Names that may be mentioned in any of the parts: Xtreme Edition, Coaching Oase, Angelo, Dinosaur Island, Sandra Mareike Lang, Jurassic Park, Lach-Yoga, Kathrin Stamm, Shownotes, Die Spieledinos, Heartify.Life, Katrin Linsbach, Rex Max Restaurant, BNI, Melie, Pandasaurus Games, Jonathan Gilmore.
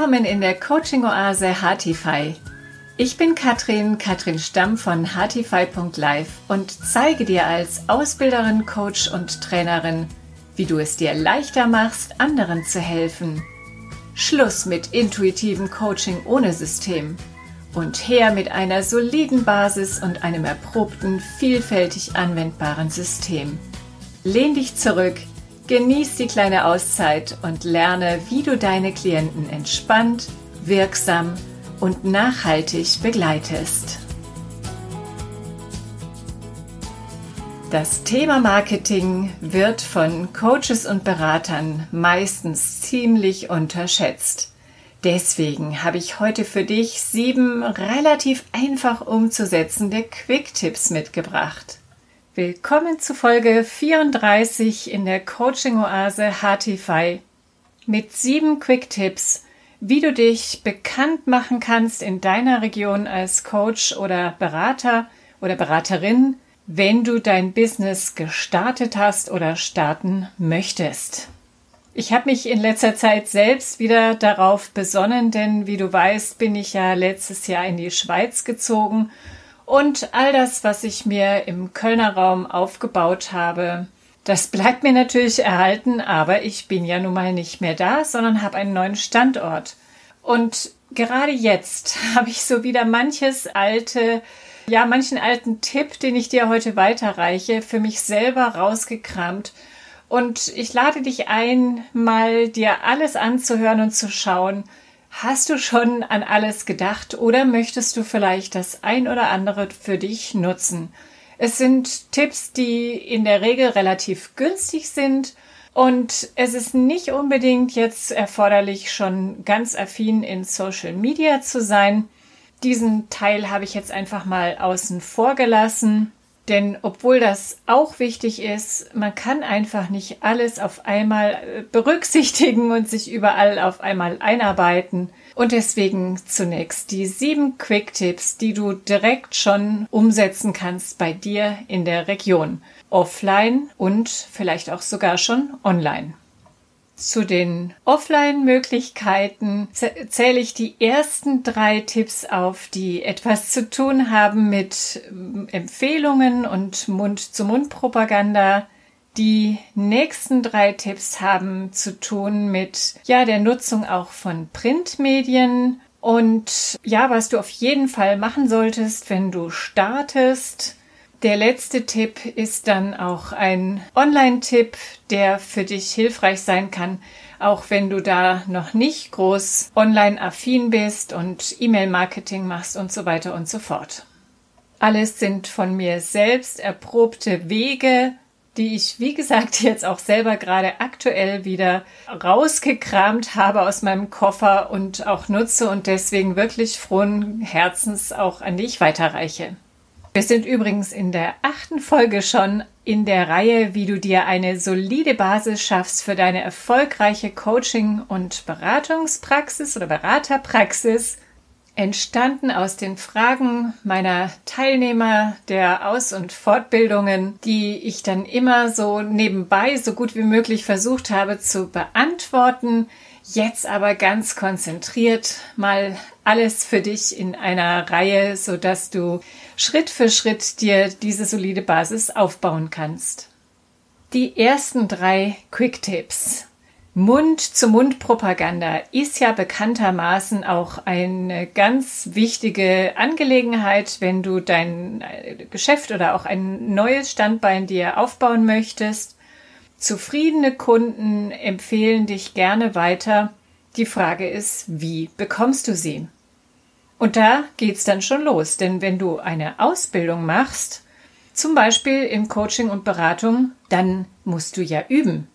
Willkommen in der Coaching Oase Heartify. Ich bin Kathrin Stamm von Heartify.Life und zeige dir als Ausbilderin, Coach und Trainerin, wie du es dir leichter machst, anderen zu helfen. Schluss mit intuitivem Coaching ohne System und her mit einer soliden Basis und einem erprobten, vielfältig anwendbaren System. Lehn dich zurück, genieß die kleine Auszeit und lerne, wie du deine Klienten entspannt, wirksam und nachhaltig begleitest. Das Thema Marketing wird von Coaches und Beratern meistens ziemlich unterschätzt. Deswegen habe ich heute für dich 7 relativ einfach umzusetzende Quick-Tipps mitgebracht. Willkommen zu Folge 34 in der Coaching-Oase Heartify mit 7 Quick-Tipps, wie du dich bekannt machen kannst in deiner Region als Coach oder Berater oder Beraterin, wenn du dein Business gestartet hast oder starten möchtest. Ich habe mich in letzter Zeit selbst wieder darauf besonnen, denn wie du weißt, bin ich ja letztes Jahr in die Schweiz gezogen und all das, was ich mir im Kölner Raum aufgebaut habe, das bleibt mir natürlich erhalten, aber ich bin ja nun mal nicht mehr da, sondern habe einen neuen Standort. Und gerade jetzt habe ich so wieder manchen alten Tipp, den ich dir heute weiterreiche, für mich selber rausgekramt. Und ich lade dich ein, mal dir alles anzuhören und zu schauen, hast du schon an alles gedacht oder möchtest du vielleicht das ein oder andere für dich nutzen? Es sind Tipps, die in der Regel relativ günstig sind und es ist nicht unbedingt jetzt erforderlich, schon ganz affin in Social Media zu sein. Diesen Teil habe ich jetzt einfach mal außen vor gelassen. Denn obwohl das auch wichtig ist, man kann einfach nicht alles auf einmal berücksichtigen und sich überall auf einmal einarbeiten. Und deswegen zunächst die 7 Quick-Tipps, die du direkt schon umsetzen kannst bei dir in der Region. Offline und vielleicht auch sogar schon online. Zu den Offline-Möglichkeiten zähle ich die ersten 3 Tipps auf, die etwas zu tun haben mit Empfehlungen und Mund-zu-Mund-Propaganda. Die nächsten 3 Tipps haben zu tun mit der Nutzung auch von Printmedien und was du auf jeden Fall machen solltest, wenn du startest. Der letzte Tipp ist dann auch ein Online-Tipp, der für dich hilfreich sein kann, auch wenn du da noch nicht groß online-affin bist und E-Mail-Marketing machst und so weiter und so fort. Alles sind von mir selbst erprobte Wege, die ich, wie gesagt, jetzt auch selber gerade aktuell wieder rausgekramt habe aus meinem Koffer und auch nutze und deswegen wirklich frohen Herzens auch an dich weiterreiche. Wir sind übrigens in der 8. Folge schon in der Reihe, wie du dir eine solide Basis schaffst für deine erfolgreiche Coaching- und Beratungspraxis oder Beraterpraxis, entstanden aus den Fragen meiner Teilnehmer der Aus- und Fortbildungen, die ich dann immer so nebenbei so gut wie möglich versucht habe zu beantworten, jetzt aber ganz konzentriert mal alles für dich in einer Reihe, sodass du Schritt für Schritt dir diese solide Basis aufbauen kannst. Die ersten 3 Quick-Tipps. Mund-zu-Mund-Propaganda ist ja bekanntermaßen auch eine ganz wichtige Angelegenheit, wenn du dein Geschäft oder auch ein neues Standbein dir aufbauen möchtest. Zufriedene Kunden empfehlen dich gerne weiter. Die Frage ist, wie bekommst du sie? Und da geht's dann schon los, denn wenn du eine Ausbildung machst, zum Beispiel in Coaching und Beratung, dann musst du ja üben.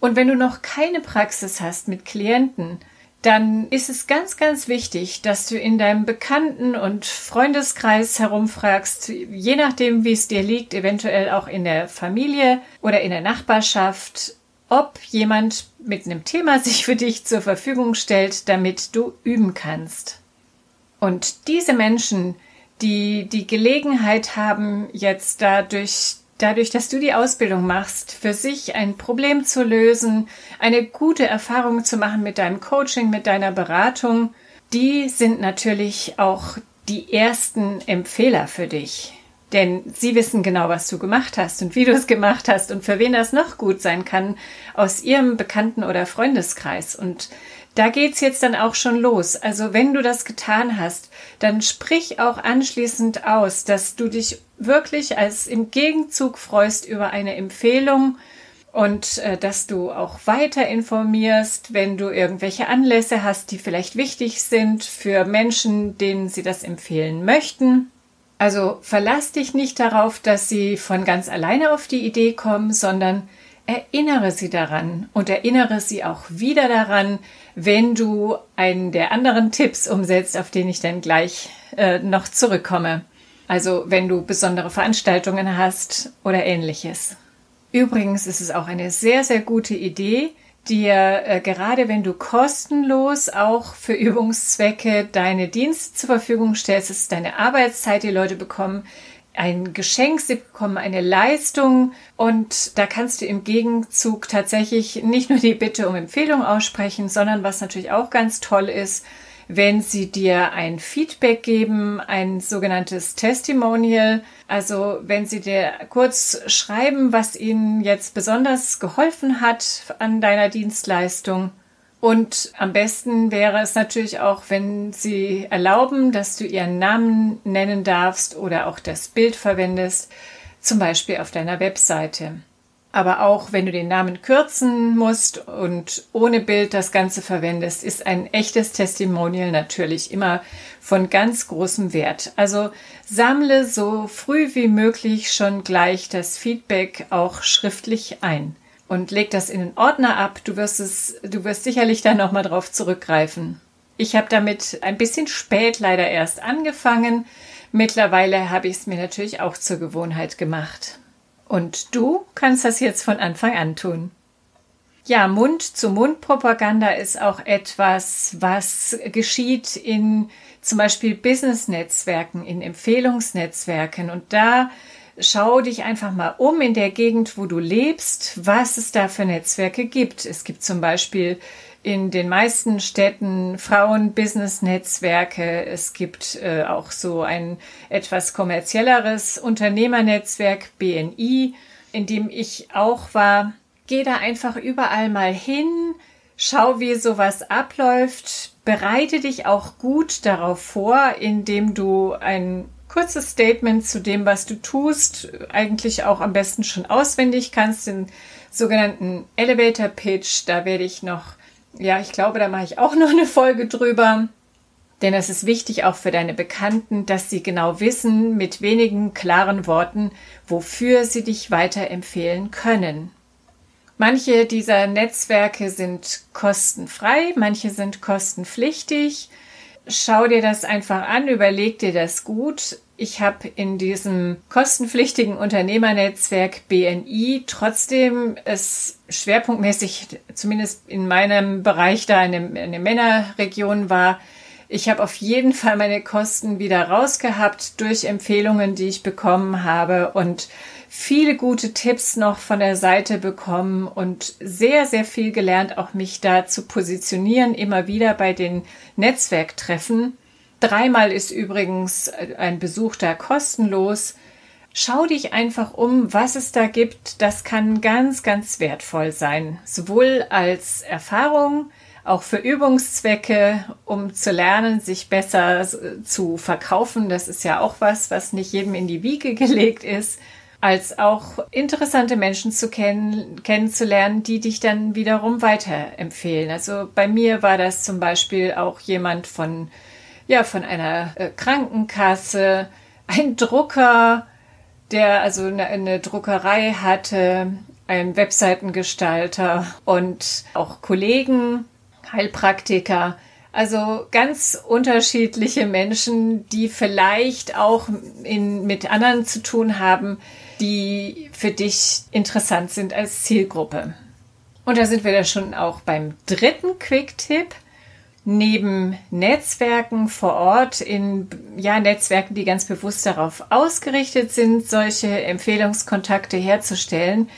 Und wenn du noch keine Praxis hast mit Klienten, dann ist es ganz, ganz wichtig, dass du in deinem Bekannten- und Freundeskreis herumfragst, je nachdem, wie es dir liegt, eventuell auch in der Familie oder in der Nachbarschaft, ob jemand mit einem Thema sich für dich zur Verfügung stellt, damit du üben kannst. Und diese Menschen, die Gelegenheit haben, jetzt dadurch dadurch, dass du die Ausbildung machst, für sich ein Problem zu lösen, eine gute Erfahrung zu machen mit deinem Coaching, mit deiner Beratung, die sind natürlich auch die ersten Empfehler für dich. Denn sie wissen genau, was du gemacht hast und wie du es gemacht hast und für wen das noch gut sein kann aus ihrem Bekannten- oder Freundeskreis. Und da geht's jetzt dann auch schon los. Also wenn du das getan hast, dann sprich auch anschließend aus, dass du dich wirklich als im Gegenzug freust über eine Empfehlung und dass du auch weiter informierst, wenn du irgendwelche Anlässe hast, die vielleicht wichtig sind für Menschen, denen sie das empfehlen möchten. Also verlass dich nicht darauf, dass sie von ganz alleine auf die Idee kommen, sondern erinnere sie daran und erinnere sie auch wieder daran, wenn du einen der anderen Tipps umsetzt, auf den ich dann gleich noch zurückkomme. Also wenn du besondere Veranstaltungen hast oder Ähnliches. Übrigens ist es auch eine sehr, sehr gute Idee, dir gerade wenn du kostenlos auch für Übungszwecke deine Dienste zur Verfügung stellst, das ist deine Arbeitszeit, die Leute bekommen ein Geschenk, sie bekommen eine Leistung und da kannst du im Gegenzug tatsächlich nicht nur die Bitte um Empfehlung aussprechen, sondern was natürlich auch ganz toll ist, wenn sie dir ein Feedback geben, ein sogenanntes Testimonial, also wenn sie dir kurz schreiben, was ihnen jetzt besonders geholfen hat an deiner Dienstleistung. Und am besten wäre es natürlich auch, wenn sie erlauben, dass du ihren Namen nennen darfst oder auch das Bild verwendest, zum Beispiel auf deiner Webseite. Aber auch wenn du den Namen kürzen musst und ohne Bild das Ganze verwendest, ist ein echtes Testimonial natürlich immer von ganz großem Wert. Also sammle so früh wie möglich schon gleich das Feedback auch schriftlich ein und leg das in einen Ordner ab. Du wirst sicherlich dann nochmal drauf zurückgreifen. Ich habe damit ein bisschen spät leider erst angefangen. Mittlerweile habe ich es mir natürlich auch zur Gewohnheit gemacht. Und du kannst das jetzt von Anfang an tun. Ja, Mund-zu-Mund-Propaganda ist auch etwas, was geschieht in zum Beispiel Business-Netzwerken, in Empfehlungsnetzwerken. Und da schau dich einfach mal um in der Gegend, wo du lebst, was es da für Netzwerke gibt. Es gibt zum Beispiel in den meisten Städten Frauen-Business-Netzwerke. Es gibt auch so ein etwas kommerzielleres Unternehmernetzwerk, BNI, in dem ich auch war. Geh da einfach überall mal hin, schau, wie sowas abläuft. Bereite dich auch gut darauf vor, indem du ein kurzes Statement zu dem, was du tust, eigentlich auch am besten schon auswendig kannst, den sogenannten Elevator-Pitch. Da werde ich noch ich glaube, da mache ich auch noch eine Folge drüber, denn es ist wichtig auch für deine Bekannten, dass sie genau wissen, mit wenigen klaren Worten, wofür sie dich weiterempfehlen können. Manche dieser Netzwerke sind kostenfrei, manche sind kostenpflichtig. Schau dir das einfach an, überleg dir das gut. Ich habe in diesem kostenpflichtigen Unternehmernetzwerk BNI trotzdem es schwerpunktmäßig, zumindest in meinem Bereich da in der Männerregion war, ich habe auf jeden Fall meine Kosten wieder rausgehabt durch Empfehlungen, die ich bekommen habe und viele gute Tipps noch von der Seite bekommen und sehr, sehr viel gelernt, auch mich da zu positionieren, immer wieder bei den Netzwerktreffen. 3-mal ist übrigens ein Besuch da kostenlos. Schau dich einfach um, was es da gibt. Das kann ganz, ganz wertvoll sein. Sowohl als Erfahrung, auch für Übungszwecke, um zu lernen, sich besser zu verkaufen. Das ist ja auch was, was nicht jedem in die Wiege gelegt ist. Als auch interessante Menschen zu kennenzulernen, die dich dann wiederum weiterempfehlen. Also bei mir war das zum Beispiel auch jemand von einer Krankenkasse, ein Drucker, der also eine Druckerei hatte, ein Webseitengestalter und auch Kollegen, Heilpraktiker. Also ganz unterschiedliche Menschen, die vielleicht auch mit anderen zu tun haben, die für dich interessant sind als Zielgruppe. Und da sind wir da schon auch beim dritten Quick-Tipp. neben Netzwerken vor Ort in Netzwerken, die ganz bewusst darauf ausgerichtet sind, solche Empfehlungskontakte herzustellen,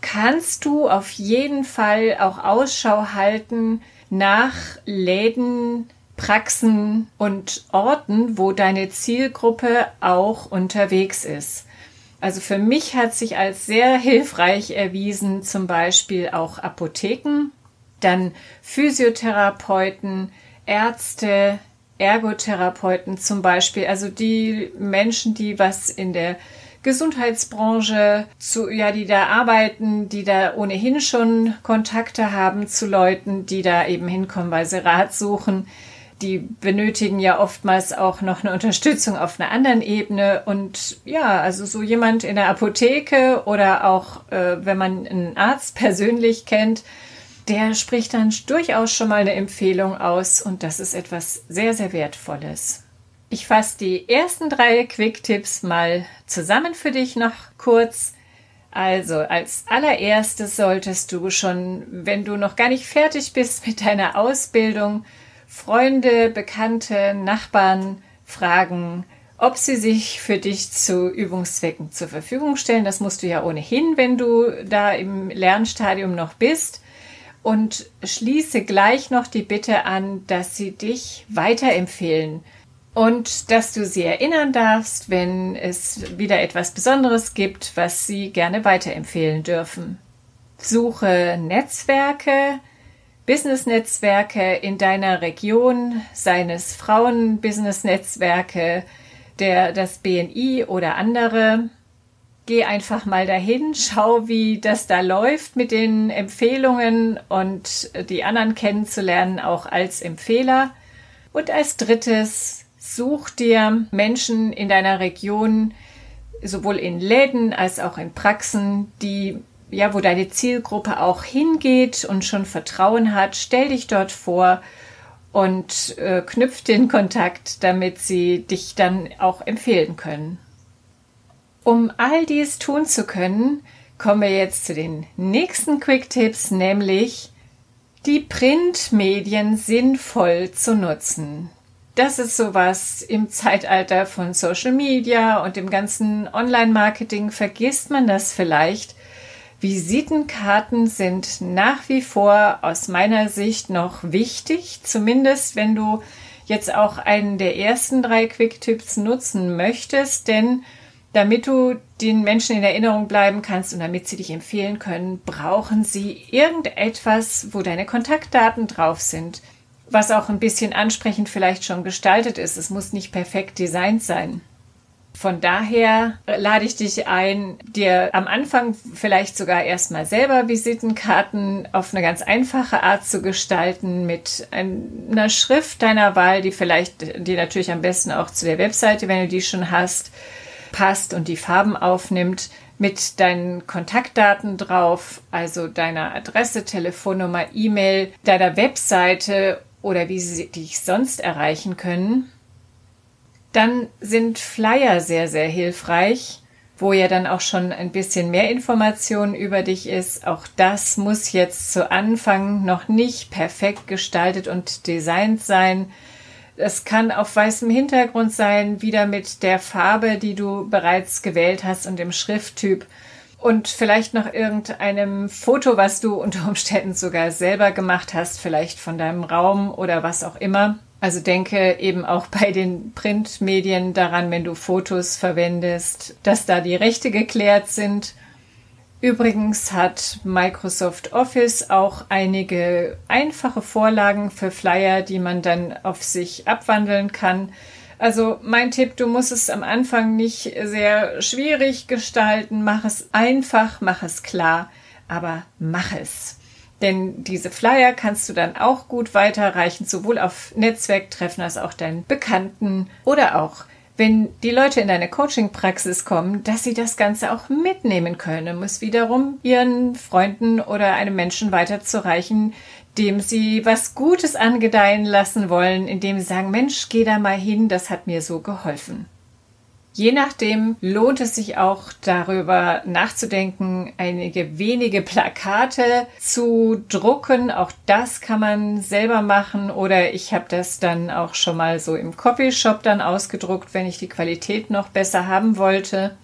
kannst du auf jeden Fall auch Ausschau halten nach Läden, Praxen und Orten, wo deine Zielgruppe auch unterwegs ist. Also für mich hat sich als sehr hilfreich erwiesen, zum Beispiel auch Apotheken, dann Physiotherapeuten, Ärzte, Ergotherapeuten zum Beispiel, also die Menschen, die was in der Gesundheitsbranche, die da arbeiten, die da ohnehin schon Kontakte haben zu Leuten, die da eben hinkommen, weil sie Rat suchen. Die benötigen ja oftmals auch noch eine Unterstützung auf einer anderen Ebene. Und ja, also so jemand in der Apotheke oder auch, wenn man einen Arzt persönlich kennt, der spricht dann durchaus schon mal eine Empfehlung aus. Und das ist etwas sehr, sehr Wertvolles. Ich fasse die ersten 3 Quick-Tipps mal zusammen für dich noch kurz. Also als allererstes solltest du schon, wenn du noch gar nicht fertig bist mit deiner Ausbildung, Freunde, Bekannte, Nachbarn fragen, ob sie sich für dich zu Übungszwecken zur Verfügung stellen. Das musst du ja ohnehin, wenn du da im Lernstadium noch bist. Und schließe gleich noch die Bitte an, dass sie dich weiterempfehlen und dass du sie erinnern darfst, wenn es wieder etwas Besonderes gibt, was sie gerne weiterempfehlen dürfen. Suche Netzwerke, Business-Netzwerke in deiner Region, seien es Frauen-Business-Netzwerke, das BNI oder andere. Geh einfach mal dahin, schau, wie das da läuft mit den Empfehlungen und die anderen kennenzulernen, auch als Empfehler. Und als drittes, such dir Menschen in deiner Region, sowohl in Läden als auch in Praxen, wo deine Zielgruppe auch hingeht und schon Vertrauen hat, stell dich dort vor und knüpf den Kontakt, damit sie dich dann auch empfehlen können. Um all dies tun zu können, kommen wir jetzt zu den nächsten Quick-Tipps, nämlich die Printmedien sinnvoll zu nutzen. Das ist sowas im Zeitalter von Social Media und dem ganzen Online-Marketing, vergisst man das vielleicht. Visitenkarten sind nach wie vor aus meiner Sicht noch wichtig, zumindest wenn du jetzt auch einen der ersten 3 Quick-Tipps nutzen möchtest, denn damit du den Menschen in Erinnerung bleiben kannst und damit sie dich empfehlen können, brauchen sie irgendetwas, wo deine Kontaktdaten drauf sind, was auch ein bisschen ansprechend vielleicht schon gestaltet ist. Es muss nicht perfekt designt sein. Von daher lade ich dich ein, dir am Anfang vielleicht sogar erstmal selber Visitenkarten auf eine ganz einfache Art zu gestalten mit einer Schrift deiner Wahl, die natürlich am besten auch zu der Webseite, wenn du die schon hast, passt und die Farben aufnimmt, mit deinen Kontaktdaten drauf, also deiner Adresse, Telefonnummer, E-Mail, deiner Webseite oder wie sie dich sonst erreichen können. Dann sind Flyer sehr, sehr hilfreich, wo ja dann auch schon ein bisschen mehr Informationen über dich ist. Auch das muss jetzt zu Anfang noch nicht perfekt gestaltet und designt sein. Es kann auf weißem Hintergrund sein, wieder mit der Farbe, die du bereits gewählt hast und dem Schrifttyp und vielleicht noch irgendeinem Foto, was du unter Umständen sogar selber gemacht hast, vielleicht von deinem Raum oder was auch immer. Also denke eben auch bei den Printmedien daran, wenn du Fotos verwendest, dass da die Rechte geklärt sind. Übrigens hat Microsoft Office auch einige einfache Vorlagen für Flyer, die man dann auf sich abwandeln kann. Also mein Tipp, du musst es am Anfang nicht sehr schwierig gestalten. Mach es einfach, mach es klar, aber mach es. Denn diese Flyer kannst du dann auch gut weiterreichen, sowohl auf Netzwerktreffen als auch deinen Bekannten oder auch, wenn die Leute in deine Coaching-Praxis kommen, dass sie das Ganze auch mitnehmen können, muss wiederum ihren Freunden oder einem Menschen weiterzureichen, dem sie was Gutes angedeihen lassen wollen, indem sie sagen, Mensch, geh da mal hin, das hat mir so geholfen. Je nachdem lohnt es sich auch darüber nachzudenken, einige wenige Plakate zu drucken. Auch das kann man selber machen oder ich habe das dann auch schon mal so im Copyshop dann ausgedruckt, wenn ich die Qualität noch besser haben wollte.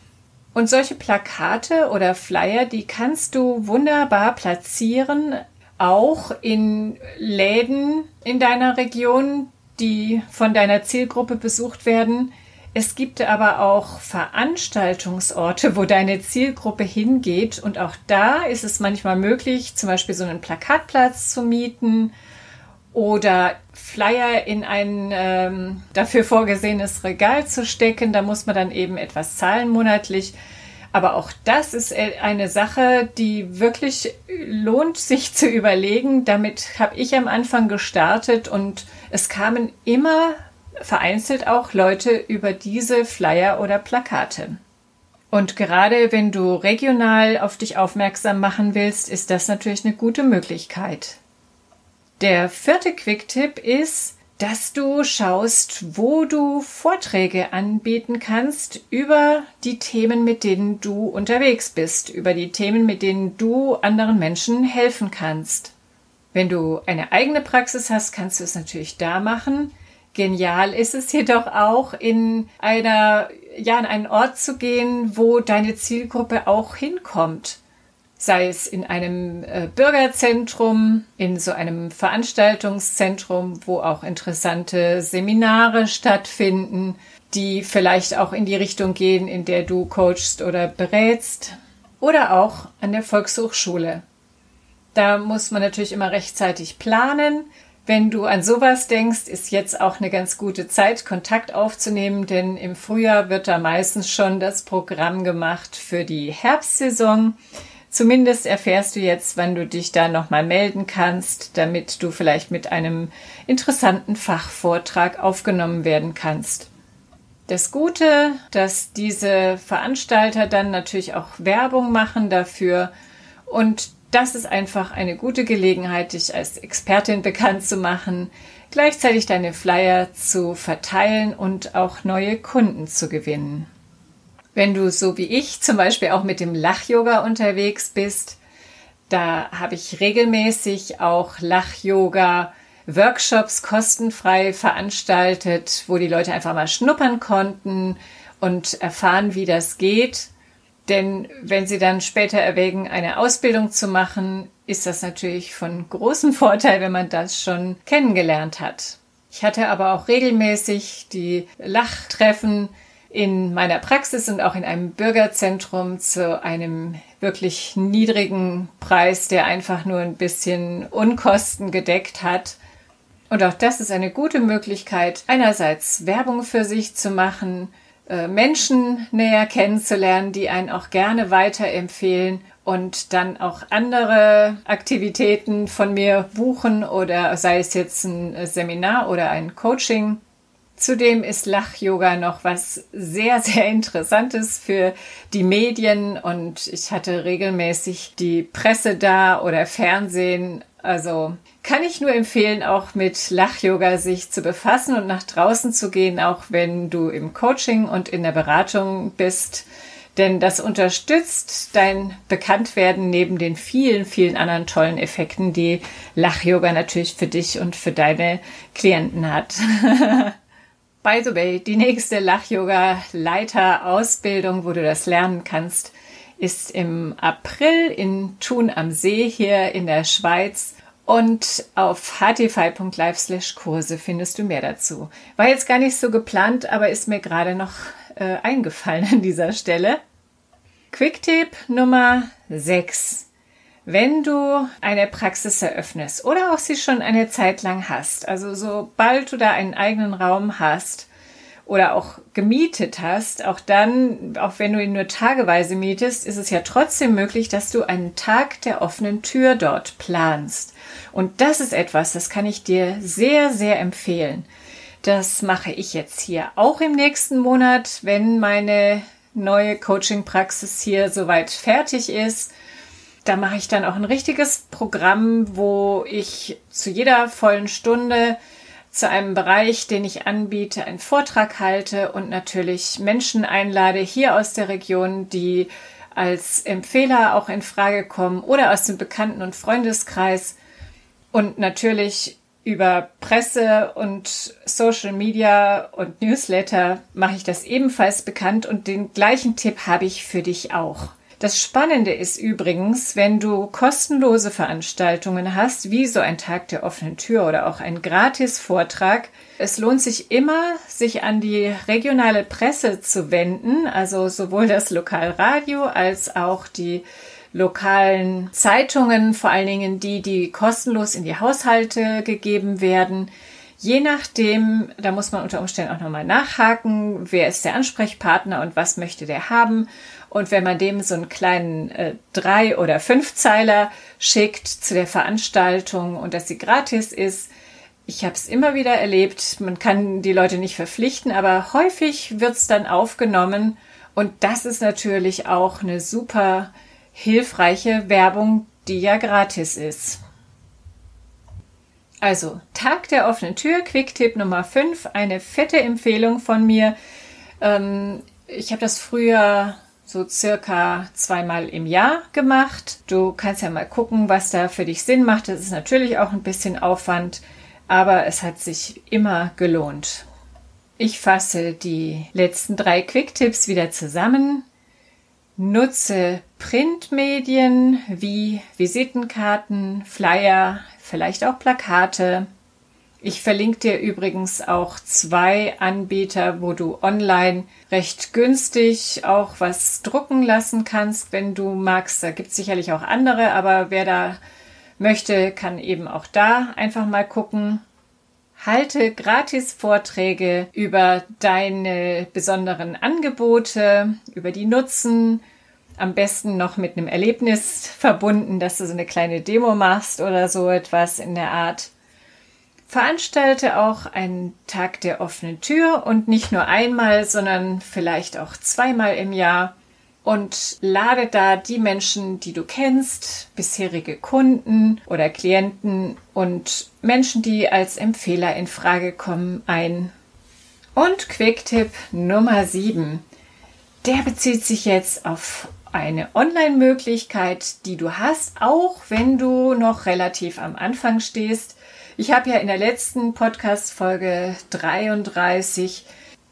Und solche Plakate oder Flyer, die kannst du wunderbar platzieren, auch in Läden in deiner Region, die von deiner Zielgruppe besucht werden. Es gibt aber auch Veranstaltungsorte, wo deine Zielgruppe hingeht und auch da ist es manchmal möglich, zum Beispiel so einen Plakatplatz zu mieten oder Flyer in ein dafür vorgesehenes Regal zu stecken. Da muss man dann eben etwas zahlen monatlich. Aber auch das ist eine Sache, die wirklich lohnt, sich zu überlegen. Damit habe ich am Anfang gestartet und es kamen immer vereinzelt auch Leute über diese Flyer oder Plakate. Und gerade wenn du regional auf dich aufmerksam machen willst, ist das natürlich eine gute Möglichkeit. Der vierte Quick-Tipp ist, dass du schaust, wo du Vorträge anbieten kannst über die Themen, mit denen du unterwegs bist, über die Themen, mit denen du anderen Menschen helfen kannst. Wenn du eine eigene Praxis hast, kannst du es natürlich da machen. Genial ist es jedoch auch, in einen Ort zu gehen, wo deine Zielgruppe auch hinkommt. Sei es in einem Bürgerzentrum, in so einem Veranstaltungszentrum, wo auch interessante Seminare stattfinden, die vielleicht auch in die Richtung gehen, in der du coachst oder berätst. Oder auch an der Volkshochschule. Da muss man natürlich immer rechtzeitig planen. Wenn du an sowas denkst, ist jetzt auch eine ganz gute Zeit, Kontakt aufzunehmen, denn im Frühjahr wird da meistens schon das Programm gemacht für die Herbstsaison. Zumindest erfährst du jetzt, wann du dich da nochmal melden kannst, damit du vielleicht mit einem interessanten Fachvortrag aufgenommen werden kannst. Das Gute, dass diese Veranstalter dann natürlich auch Werbung machen dafür und das ist einfach eine gute Gelegenheit, dich als Expertin bekannt zu machen, gleichzeitig deine Flyer zu verteilen und auch neue Kunden zu gewinnen. Wenn du so wie ich zum Beispiel auch mit dem Lach-Yoga unterwegs bist, da habe ich regelmäßig auch Lach-Yoga-Workshops kostenfrei veranstaltet, wo die Leute einfach mal schnuppern konnten und erfahren, wie das geht. Denn wenn sie dann später erwägen, eine Ausbildung zu machen, ist das natürlich von großem Vorteil, wenn man das schon kennengelernt hat. Ich hatte aber auch regelmäßig die Lachtreffen in meiner Praxis und auch in einem Bürgerzentrum zu einem wirklich niedrigen Preis, der einfach nur ein bisschen Unkosten gedeckt hat. Und auch das ist eine gute Möglichkeit, einerseits Werbung für sich zu machen, Menschen näher kennenzulernen, die einen auch gerne weiterempfehlen und dann auch andere Aktivitäten von mir buchen oder sei es jetzt ein Seminar oder ein Coaching. Zudem ist Lach-Yoga noch was sehr, sehr Interessantes für die Medien und ich hatte regelmäßig die Presse da oder Fernsehen. Also kann ich nur empfehlen, auch mit Lach-Yoga sich zu befassen und nach draußen zu gehen, auch wenn du im Coaching und in der Beratung bist. Denn das unterstützt dein Bekanntwerden neben den vielen, vielen anderen tollen Effekten, die Lach-Yoga natürlich für dich und für deine Klienten hat. By the way, die nächste Lach-Yoga-Leiter-Ausbildung, wo du das lernen kannst, ist im April in Thun am See hier in der Schweiz und auf Heartify.Life/Kurse findest du mehr dazu. War jetzt gar nicht so geplant, aber ist mir gerade noch eingefallen an dieser Stelle. Quick-Tipp Nummer 6. Wenn du eine Praxis eröffnest oder auch sie schon eine Zeit lang hast, also sobald du da einen eigenen Raum hast, oder auch gemietet hast, auch dann, auch wenn du ihn nur tageweise mietest, ist es ja trotzdem möglich, dass du einen Tag der offenen Tür dort planst. Und das ist etwas, das kann ich dir sehr, sehr empfehlen. Das mache ich jetzt hier auch im nächsten Monat, wenn meine neue Coaching-Praxis hier soweit fertig ist. Da mache ich dann auch ein richtiges Programm, wo ich zu jeder vollen Stunde zu einem Bereich, den ich anbiete, einen Vortrag halte und natürlich Menschen einlade hier aus der Region, die als Empfehler auch in Frage kommen oder aus dem Bekannten- und Freundeskreis und natürlich über Presse und Social Media und Newsletter mache ich das ebenfalls bekannt und den gleichen Tipp habe ich für dich auch. Das Spannende ist übrigens, wenn du kostenlose Veranstaltungen hast, wie so ein Tag der offenen Tür oder auch ein Gratis-Vortrag, es lohnt sich immer, sich an die regionale Presse zu wenden, also sowohl das Lokalradio als auch die lokalen Zeitungen, vor allen Dingen die, die kostenlos in die Haushalte gegeben werden. Je nachdem, da muss man unter Umständen auch nochmal nachhaken, wer ist der Ansprechpartner und was möchte der haben. Und wenn man dem so einen kleinen 3- oder 5-Zeiler schickt zu der Veranstaltung und dass sie gratis ist, ich habe es immer wieder erlebt, man kann die Leute nicht verpflichten, aber häufig wird es dann aufgenommen. Und das ist natürlich auch eine super hilfreiche Werbung, die ja gratis ist. Also, Tag der offenen Tür, Quicktipp Nummer 5, eine fette Empfehlung von mir. Ich habe das früher so circa 2-mal im Jahr gemacht. Du kannst ja mal gucken, was da für dich Sinn macht. Das ist natürlich auch ein bisschen Aufwand, aber es hat sich immer gelohnt. Ich fasse die letzten 3 Quicktipps wieder zusammen. Nutze Printmedien wie Visitenkarten, Flyer, vielleicht auch Plakate. Ich verlinke dir übrigens auch 2 Anbieter, wo du online recht günstig auch was drucken lassen kannst, wenn du magst. Da gibt es sicherlich auch andere, aber wer da möchte, kann eben auch da einfach mal gucken. Halte Gratis-Vorträge über deine besonderen Angebote, über die Nutzen, am besten noch mit einem Erlebnis verbunden, dass du so eine kleine Demo machst oder so etwas in der Art. Veranstalte auch einen Tag der offenen Tür und nicht nur einmal, sondern vielleicht auch 2-mal im Jahr und lade da die Menschen, die du kennst, bisherige Kunden oder Klienten und Menschen, die als Empfehler in Frage kommen, ein. Und Quicktipp Nummer 7. Der bezieht sich jetzt auf eine Online-Möglichkeit, die du hast, auch wenn du noch relativ am Anfang stehst. Ich habe ja in der letzten Podcast-Folge 33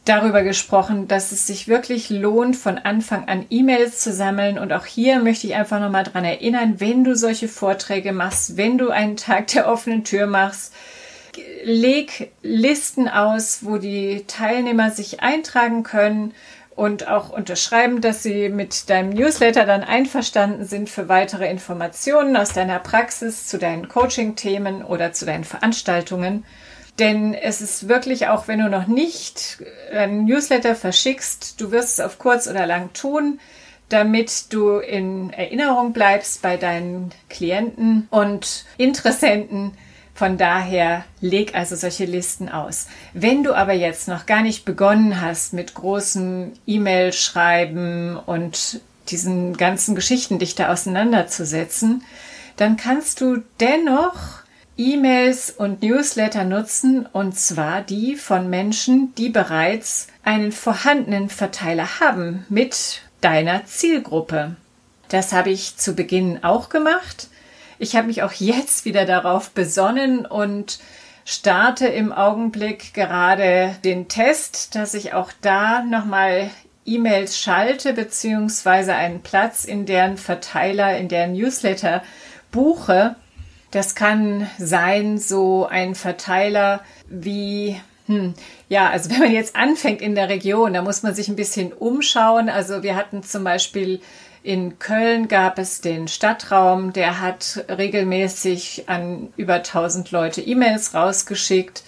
darüber gesprochen, dass es sich wirklich lohnt, von Anfang an E-Mails zu sammeln. Und auch hier möchte ich einfach nochmal daran erinnern, wenn du solche Vorträge machst, wenn du einen Tag der offenen Tür machst, leg Listen aus, wo die Teilnehmer sich eintragen können und auch unterschreiben, dass sie mit deinem Newsletter dann einverstanden sind für weitere Informationen aus deiner Praxis zu deinen Coaching-Themen oder zu deinen Veranstaltungen. Denn es ist wirklich, auch wenn du noch nicht einen Newsletter verschickst, du wirst es auf kurz oder lang tun, damit du in Erinnerung bleibst bei deinen Klienten und Interessenten. Von daher leg also solche Listen aus. Wenn du aber jetzt noch gar nicht begonnen hast mit großem E-Mail-Schreiben und diesen ganzen Geschichten, dich da auseinanderzusetzen, dann kannst du dennoch E-Mails und Newsletter nutzen, und zwar die von Menschen, die bereits einen vorhandenen Verteiler haben mit deiner Zielgruppe. Das habe ich zu Beginn auch gemacht. Ich habe mich auch jetzt wieder darauf besonnen und starte im Augenblick gerade den Test, dass ich auch da nochmal E-Mails schalte bzw. einen Platz in deren Verteiler, in deren Newsletter buche. Das kann sein, so ein Verteiler wie, also wenn man jetzt anfängt in der Region, da muss man sich ein bisschen umschauen. Also wir hatten zum Beispiel in Köln gab es den Stadtraum, der hat regelmäßig an über 1000 Leute E-Mails rausgeschickt.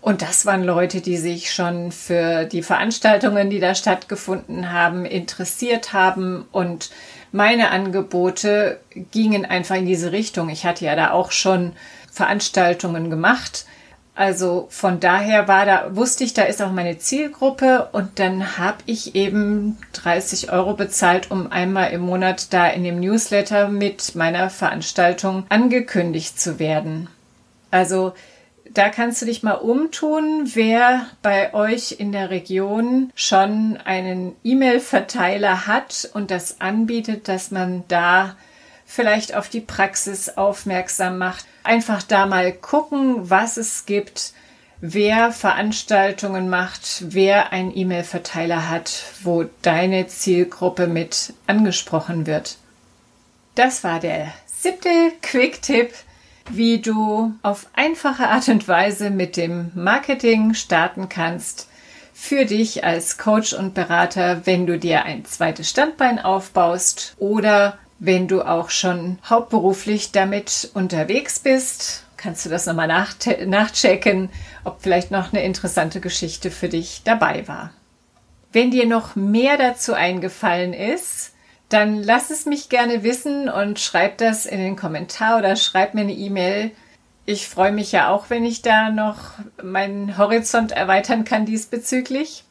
Und das waren Leute, die sich schon für die Veranstaltungen, die da stattgefunden haben, interessiert haben. Und meine Angebote gingen einfach in diese Richtung. Ich hatte ja da auch schon Veranstaltungen gemacht. Also von daher wusste ich, da ist auch meine Zielgruppe. Und dann habe ich eben 30 € bezahlt, um einmal im Monat da in dem Newsletter mit meiner Veranstaltung angekündigt zu werden. Also Da kannst du dich mal umtun, wer bei euch in der Region schon einen E-Mail-Verteiler hat und das anbietet, dass man da vielleicht auf die Praxis aufmerksam macht. Einfach da mal gucken, was es gibt, wer Veranstaltungen macht, wer einen E-Mail-Verteiler hat, wo deine Zielgruppe mit angesprochen wird. Das war der 7. Quick-Tipp, wie du auf einfache Art und Weise mit dem Marketing starten kannst für dich als Coach und Berater, wenn du dir ein zweites Standbein aufbaust oder wenn du auch schon hauptberuflich damit unterwegs bist. Kannst du das nochmal nachchecken, ob vielleicht noch eine interessante Geschichte für dich dabei war. Wenn dir noch mehr dazu eingefallen ist, dann lass es mich gerne wissen und schreib das in den Kommentar oder schreib mir eine E-Mail. Ich freue mich ja auch, wenn ich da noch meinen Horizont erweitern kann diesbezüglich.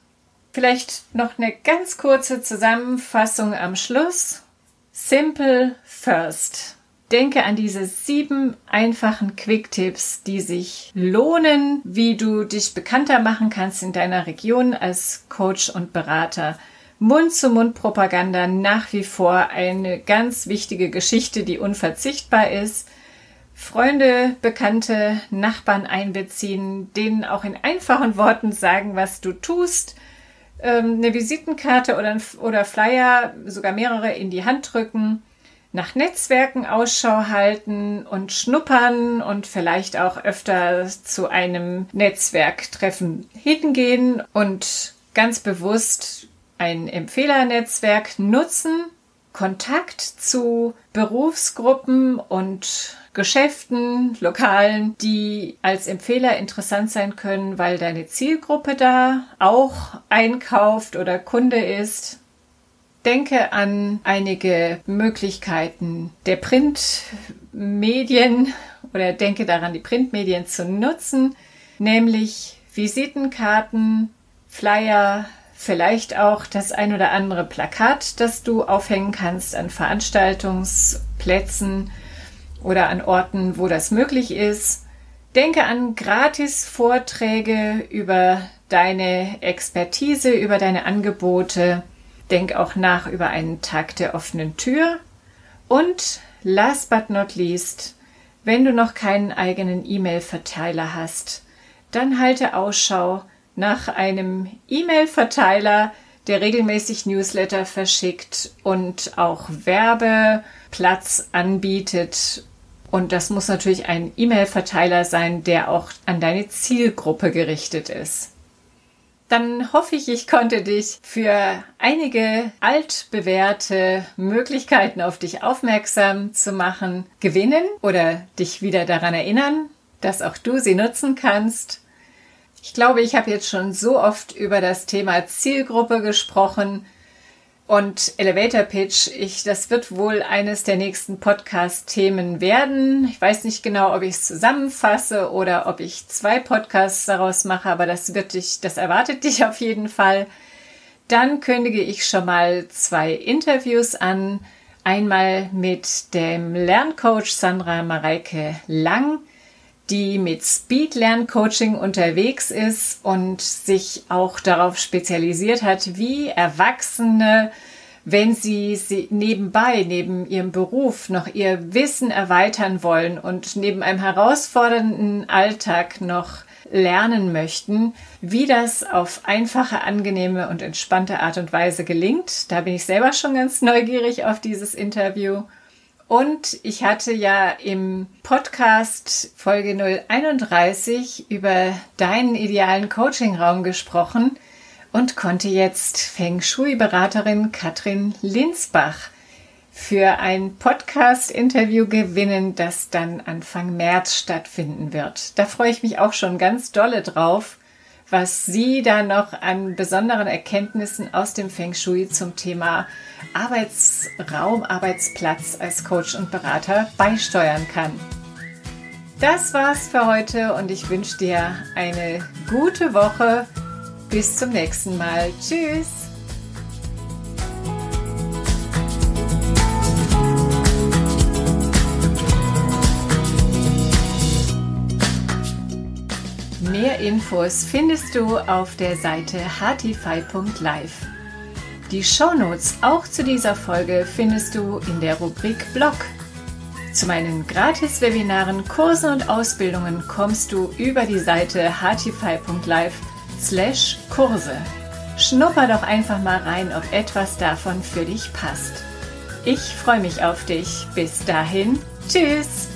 Vielleicht noch eine ganz kurze Zusammenfassung am Schluss. Simple first. Denke an diese 7 einfachen Quick-Tipps, die sich lohnen, wie du dich bekannter machen kannst in deiner Region als Coach und Berater. Mund-zu-Mund-Propaganda nach wie vor eine ganz wichtige Geschichte, die unverzichtbar ist. Freunde, Bekannte, Nachbarn einbeziehen, denen auch in einfachen Worten sagen, was du tust. Eine Visitenkarte oder Flyer, sogar mehrere, in die Hand drücken. Nach Netzwerken Ausschau halten und schnuppern und vielleicht auch öfter zu einem Netzwerktreffen hingehen und ganz bewusst ein Empfehlernetzwerk nutzen, Kontakt zu Berufsgruppen und Geschäften, Lokalen, die als Empfehler interessant sein können, weil deine Zielgruppe da auch einkauft oder Kunde ist. Denke an einige Möglichkeiten der Printmedien oder denke daran, die Printmedien zu nutzen, nämlich Visitenkarten, Flyer, vielleicht auch das ein oder andere Plakat, das du aufhängen kannst an Veranstaltungsplätzen oder an Orten, wo das möglich ist. Denke an Gratis-Vorträge über deine Expertise, über deine Angebote. Denk auch nach über einen Tag der offenen Tür. Und last but not least, wenn du noch keinen eigenen E-Mail-Verteiler hast, dann halte Ausschau nach einem E-Mail-Verteiler, der regelmäßig Newsletter verschickt und auch Werbeplatz anbietet. Und das muss natürlich ein E-Mail-Verteiler sein, der auch an deine Zielgruppe gerichtet ist. Dann hoffe ich, ich konnte dich für einige altbewährte Möglichkeiten auf dich aufmerksam zu machen, gewinnen oder dich wieder daran erinnern, dass auch du sie nutzen kannst. Ich glaube, ich habe jetzt schon so oft über das Thema Zielgruppe gesprochen und Elevator Pitch. Das wird wohl eines der nächsten Podcast-Themen werden. Ich weiß nicht genau, ob ich es zusammenfasse oder ob ich 2 Podcasts daraus mache, aber das erwartet dich auf jeden Fall. Dann kündige ich schon mal 2 Interviews an. Einmal mit dem Lerncoach Sandra Mareike Lang, die mit Speed-Lern-Coaching unterwegs ist und sich auch darauf spezialisiert hat, wie Erwachsene, wenn sie neben ihrem Beruf noch ihr Wissen erweitern wollen und neben einem herausfordernden Alltag noch lernen möchten, wie das auf einfache, angenehme und entspannte Art und Weise gelingt. Da bin ich selber schon ganz neugierig auf dieses Interview. Und ich hatte ja im Podcast Folge 031 über deinen idealen Coachingraum gesprochen und konnte jetzt Feng Shui-Beraterin Katrin Linsbach für ein Podcast-Interview gewinnen, das dann Anfang März stattfinden wird. Da freue ich mich auch schon ganz dolle drauf, was sie da noch an besonderen Erkenntnissen aus dem Feng Shui zum Thema Arbeitsraum, Arbeitsplatz als Coach und Berater beisteuern kann. Das war's für heute und ich wünsche dir eine gute Woche. Bis zum nächsten Mal. Tschüss! Infos findest du auf der Seite Heartify.Life. Die Shownotes auch zu dieser Folge findest du in der Rubrik Blog. Zu meinen Gratis-Webinaren, Kursen und Ausbildungen kommst du über die Seite heartify.life/Kurse. Schnupper doch einfach mal rein, ob etwas davon für dich passt. Ich freue mich auf dich. Bis dahin. Tschüss!